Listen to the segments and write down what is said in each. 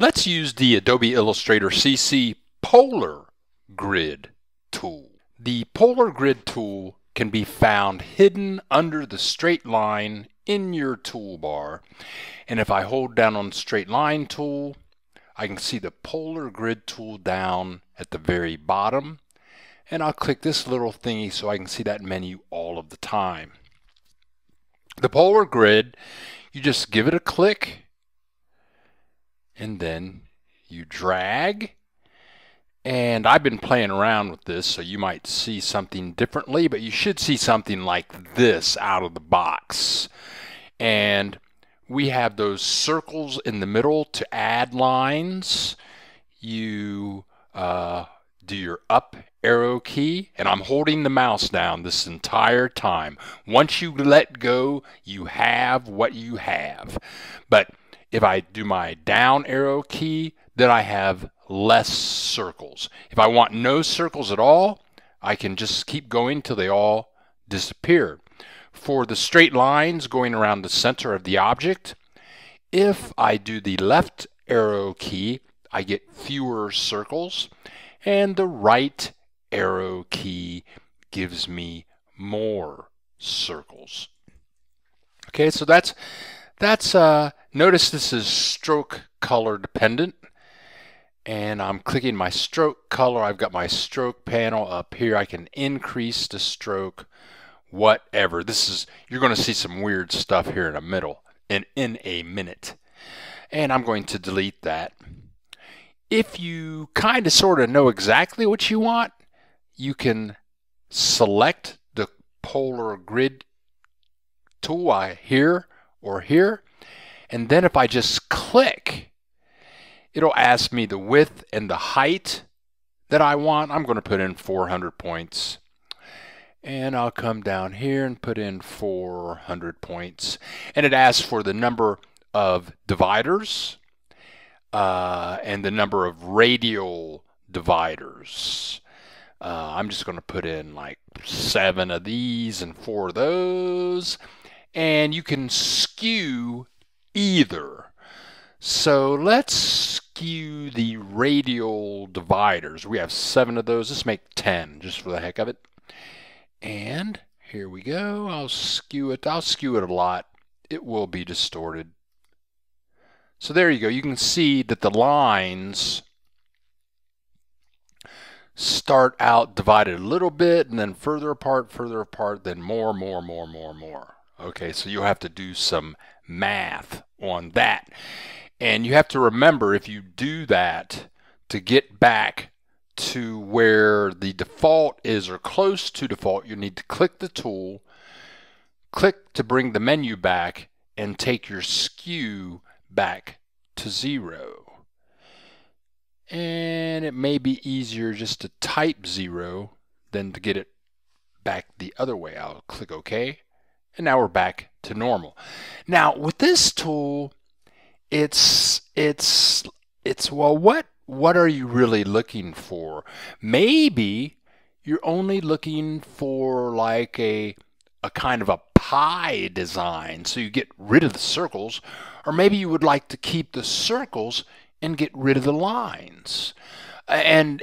Let's use the Adobe Illustrator CC Polar Grid Tool. The Polar Grid Tool can be found hidden under the straight line in your toolbar. And if I hold down on the straight line tool, I can see the Polar Grid Tool down at the very bottom. And I'll click this little thingy so I can see that menu all of the time. The Polar Grid, you just give it a click and then you drag. And I've been playing around with this, so you might see something differently, but you should see something like this out of the box. And we have those circles in the middle to add lines. You do your up arrow key, and I'm holding the mouse down this entire time. Once you let go, you have what you have. But if I do my down arrow key, then I have less circles. If I want no circles at all, I can just keep going till they all disappear. For the straight lines going around the center of the object, if I do the left arrow key, I get fewer circles, and the right arrow key gives me more circles. Okay, so that's notice this is stroke color dependent, and I'm clicking my stroke color. I've got my stroke panel up here. I can increase the stroke, whatever. This is, you're going to see some weird stuff here in the middle and in a minute. And I'm going to delete that. If you kind of sort of know exactly what you want, you can select the Polar Grid Tool here or here, and then if I just click, it'll ask me the width and the height that I want. I'm going to put in 400 points, and I'll come down here and put in 400 points, and it asks for the number of dividers and the number of radial dividers. I'm just going to put in like 7 of these and 4 of those, and you can skew either. So let's skew the radial dividers. We have 7 of those. Let's make 10 just for the heck of it. And here we go. I'll skew it. I'll skew it a lot. It will be distorted. So there you go. You can see that the lines start out divided a little bit and then further apart, then more. Okay, so you'll have to do some math on that. And you have to remember, if you do that, to get back to where the default is or close to default, you need to click the tool, click to bring the menu back, and take your skew back to 0. And it may be easier just to type 0 than to get it back the other way. I'll click OK, and now we're back to normal. Now with this tool, it's well, what are you really looking for? Maybe you're only looking for like a kind of a pie design, so you get rid of the circles, or maybe you would like to keep the circles and get rid of the lines. And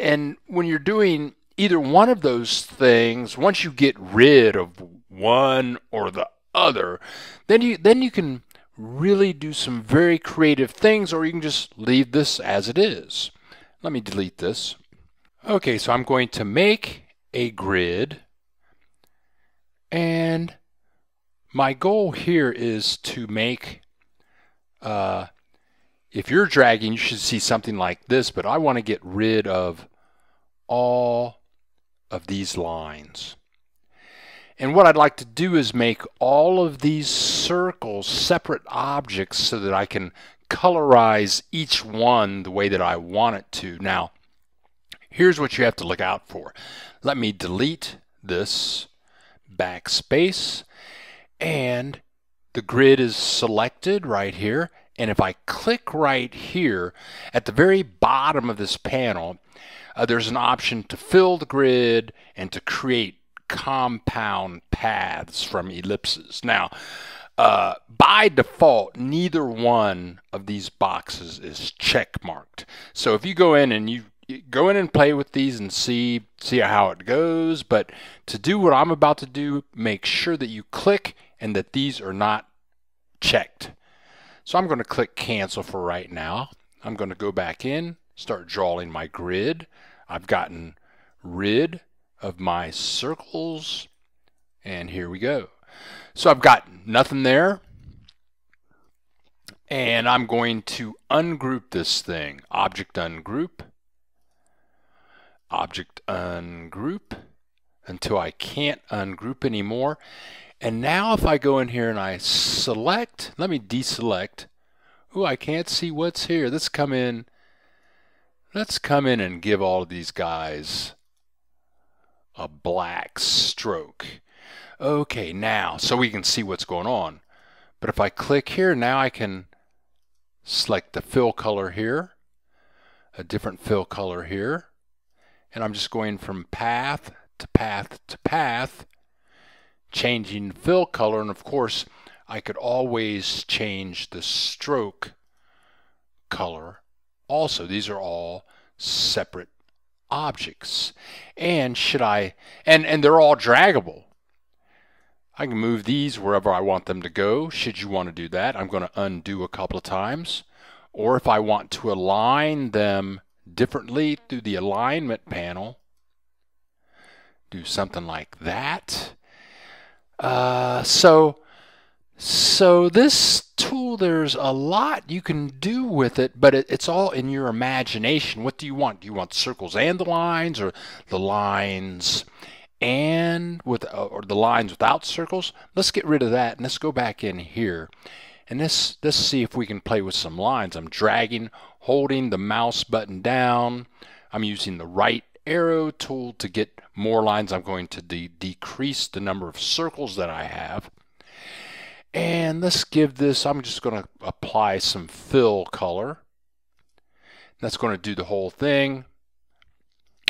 when you're doing either one of those things, once you get rid of one or the other, then you can really do some very creative things, or you can just leave this as it is. Let me delete this. Okay, so I'm going to make a grid, and my goal here is to make, if you're dragging, you should see something like this, but I want to get rid of all of these lines. And what I'd like to do is make all of these circles separate objects so that I can colorize each one the way that I want it to. Now, here's what you have to look out for. Let me delete this, backspace, and the grid is selected right here. And if I click right here, at the very bottom of this panel, there's an option to fill the grid and to create compound paths from ellipses. Now, By default, neither one of these boxes is check marked. So if you go in and play with these and see how it goes, but to do what I'm about to do, make sure that you click and that these are not checked. So I'm going to click cancel for right now. I'm going to go back in, start drawing my grid. I've gotten rid of my circles, and here we go. So I've got nothing there, and I'm going to ungroup this thing. Object ungroup, object ungroup, until I can't ungroup anymore. And now if I go in here and I select, let me deselect. Oh, I can't see what's here. Let's come in and give all of these guys a black stroke. Okay, now, so we can see what's going on. But if I click here, now I can select the fill color here, a different fill color here, and I'm just going from path to path to path, changing fill color. And of course, I could always change the stroke color also. These are all separate objects. And they're all draggable. I can move these wherever I want them to go, should you want to do that. I'm going to undo a couple of times. Or if I want to align them differently through the alignment panel, do something like that. So this tool, there's a lot you can do with it, but it's all in your imagination. What do you want? Do you want circles and the lines, or the lines and or the lines without circles? Let's get rid of that, and let's go back in here, and let's see if we can play with some lines. I'm dragging, holding the mouse button down. I'm using the right arrow tool to get more lines. I'm going to decrease the number of circles that I have. And let's give this, I'm just going to apply some fill color. That's going to do the whole thing.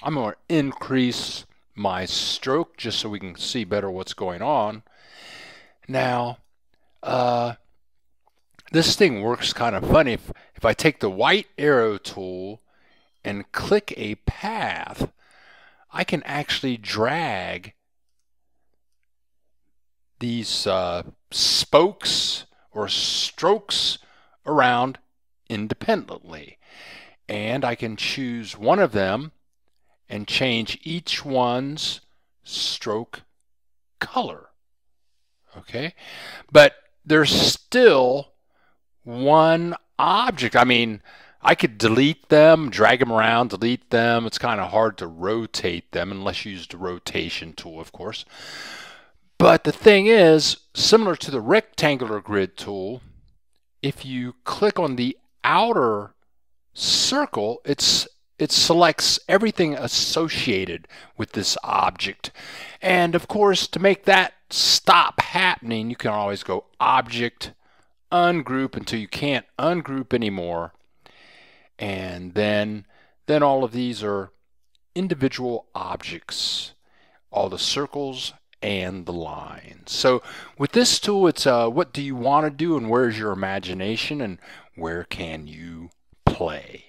I'm going to increase my stroke just so we can see better what's going on. Now, this thing works kind of funny. If I take the white arrow tool and click a path, I can actually drag these spokes or strokes around independently. And I can choose one of them and change each one's stroke color. Okay, but there's still one object. I mean, I could delete them, drag them around, delete them. It's kind of hard to rotate them unless you use the rotation tool, of course. But the thing is, similar to the rectangular grid tool, if you click on the outer circle, it selects everything associated with this object. And of course, to make that stop happening, you can always go object ungroup until you can't ungroup anymore. And then all of these are individual objects, all the circles and the lines. So with this tool, it's what do you want to do, and where's your imagination, and where can you play?